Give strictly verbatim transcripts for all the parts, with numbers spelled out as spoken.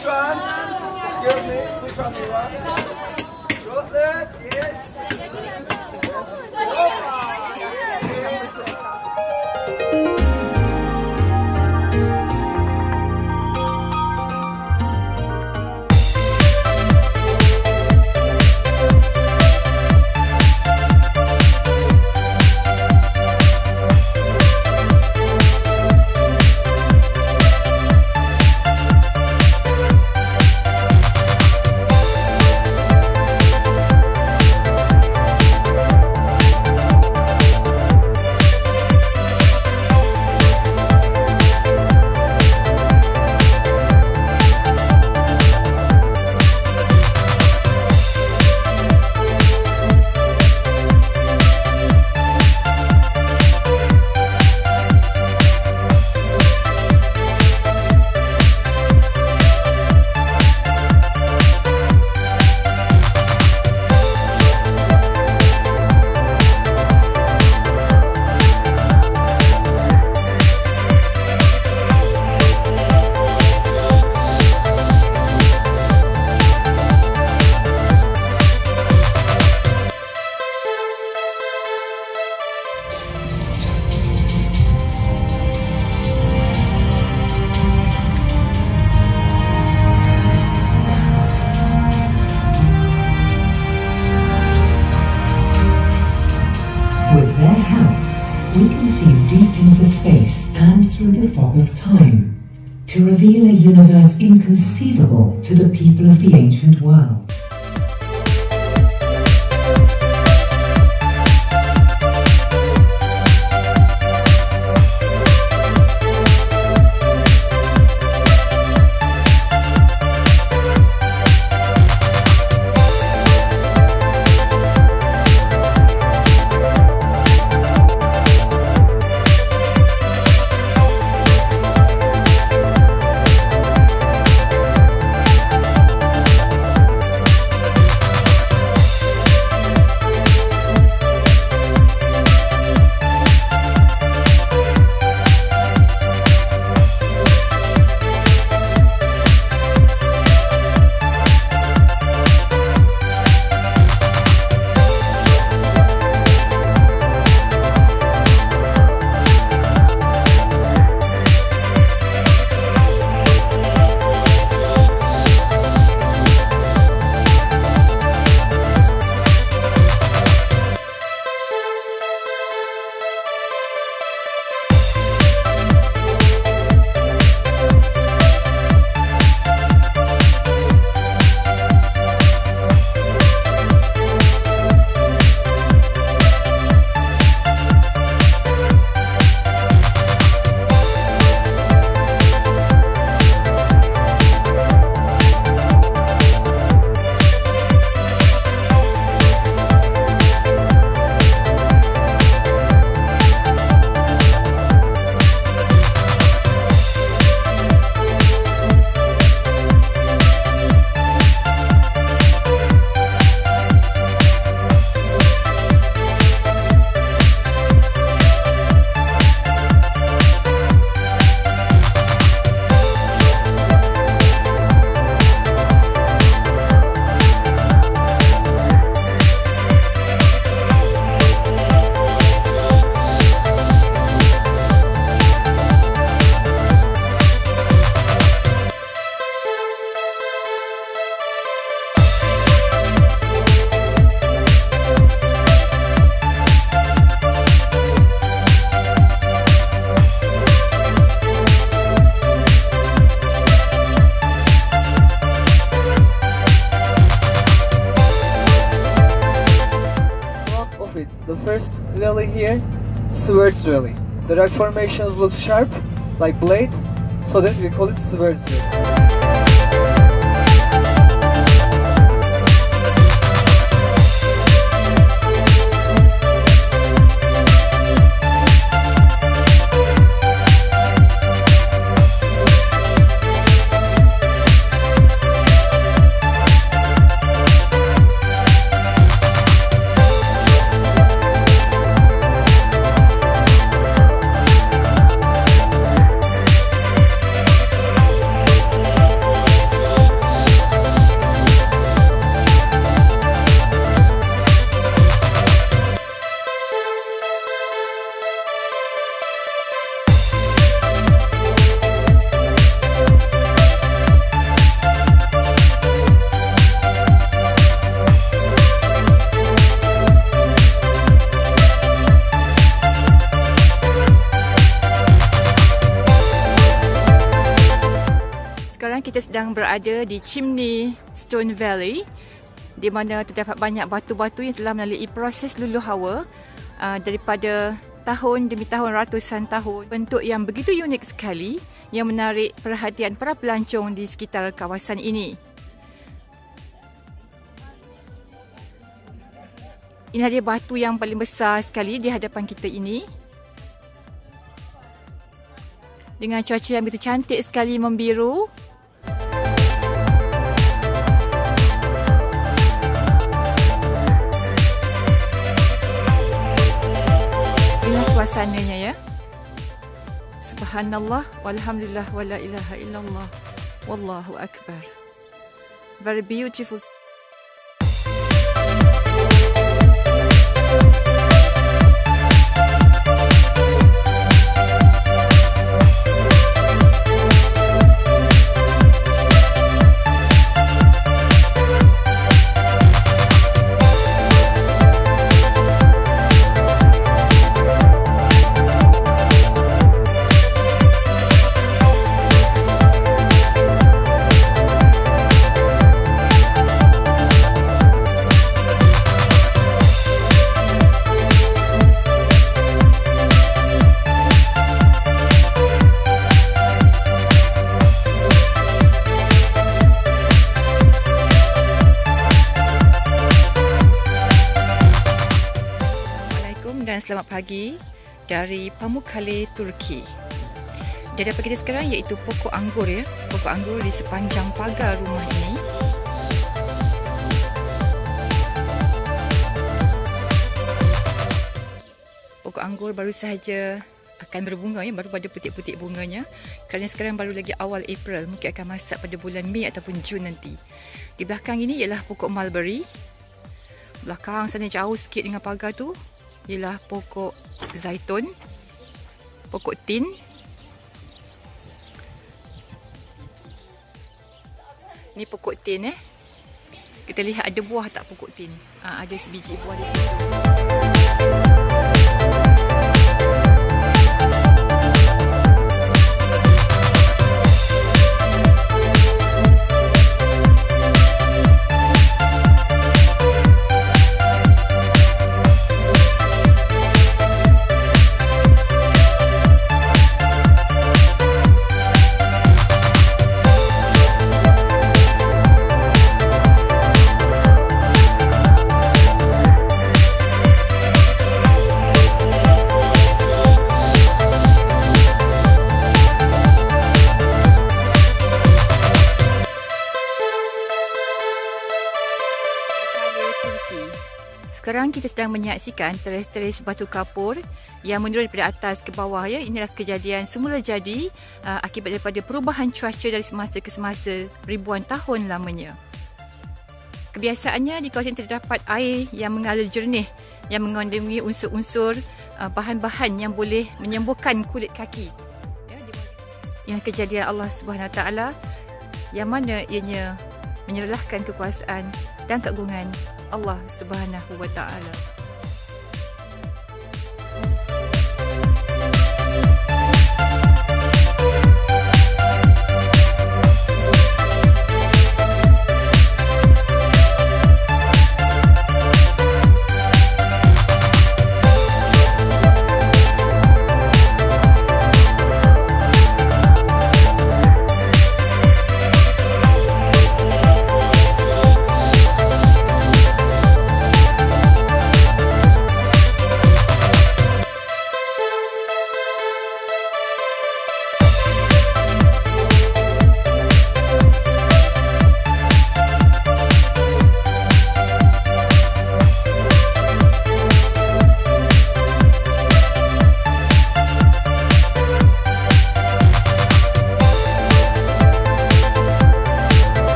Which one? Excuse me, which one do you want? Chocolate, yes. We can see deep into space and through the fog of time, to reveal a universe inconceivable to the people of the ancient world. The first lily here, Seward's lily. The rock formations look sharp, like blade, so that we call it Seward's lily. sekarang kita sedang berada di Chimney Stone Valley, di mana terdapat banyak batu-batu yang telah melalui proses luluhawa uh, daripada tahun demi tahun, ratusan tahun. Bentuk yang begitu unik sekali yang menarik perhatian para pelancong di sekitar kawasan ini. Inilah dia batu yang paling besar sekali di hadapan kita ini. Dengan cuaca yang begitu cantik sekali membiru. Inilah suasananya ya. Subhanallah, walhamdulillah, wala ilaha illallah, wallahu akbar. Very beautiful. Dan selamat pagi dari Pamukkale, Turki. Di hadapan kita sekarang iaitu pokok anggur ya. Pokok anggur di sepanjang pagar rumah ini. Pokok anggur baru sahaja akan berbunga ya, baru pada putik-putik bunganya. Kerana sekarang baru lagi awal April, mungkin akan masak pada bulan Mei ataupun Jun nanti. Di belakang ini ialah pokok mulberry. Belakang sana jauh sikit dengan pagar tu ialah pokok zaitun, pokok tin. Ni pokok tin eh. Kita lihat ada buah tak pokok tin. Ha, ada sebiji buah dia. Sekarang kita sedang menyaksikan teres-teres batu kapur yang menurun daripada atas ke bawah ya. Inilah kejadian semula jadi uh, akibat daripada perubahan cuaca dari semasa ke semasa ribuan tahun lamanya. Kebiasaannya di kawasan terdapat air yang mengalir jernih yang mengandungi unsur-unsur uh, bahan-bahan yang boleh menyembuhkan kulit kaki. Inilah kejadian Allah Subhanahu Wa Taala yang mana ianya menyerlahkan kekuasaan dan keagungan Allah Subhanahu Wa Taala.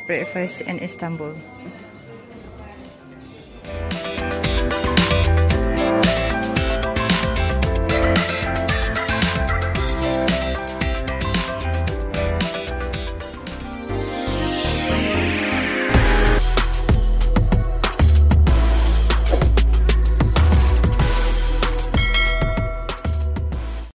breakfast in Istanbul.